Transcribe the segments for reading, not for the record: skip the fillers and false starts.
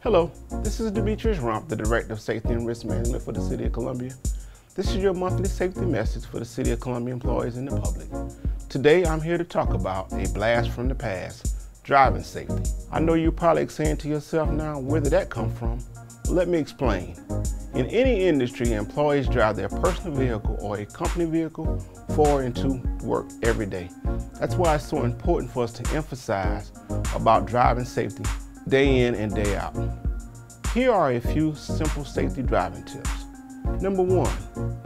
Hello, this is Demetrius Romp, the Director of Safety and Risk Management for the City of Columbia. This is your monthly safety message for the City of Columbia employees and the public. Today I'm here to talk about a blast from the past, driving safety. I know you're probably saying to yourself now, where did that come from? Well, let me explain. In any industry, employees drive their personal vehicle or a company vehicle for and to work every day. That's why it's so important for us to emphasize about driving safety day in and day out. Here are a few simple safety driving tips. Number one,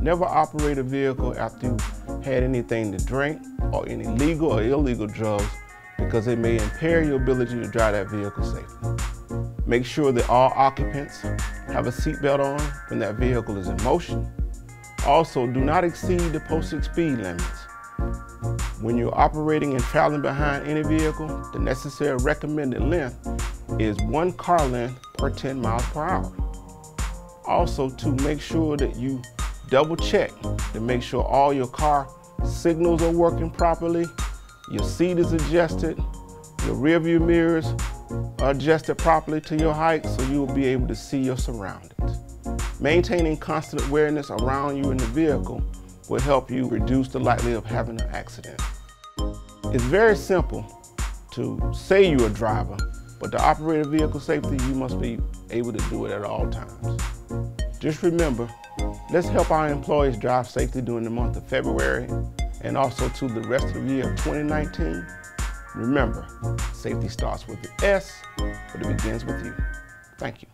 never operate a vehicle after you've had anything to drink or any legal or illegal drugs, because it may impair your ability to drive that vehicle safely. Make sure that all occupants have a seatbelt on when that vehicle is in motion. Also, do not exceed the posted speed limits. When you're operating and traveling behind any vehicle, the necessary recommended length is 1 car length per 10 miles per hour. Also, to make sure that you double check to make sure all your car signals are working properly, your seat is adjusted, your rear view mirrors are adjusted properly to your height so you will be able to see your surroundings. Maintaining constant awareness around you in the vehicle will help you reduce the likelihood of having an accident. It's very simple to say you're a driver, but to operate a vehicle safely, you must be able to do it at all times. Just remember, let's help our employees drive safely during the month of February and also to the rest of the year of 2019. Remember, safety starts with the S, but it begins with you. Thank you.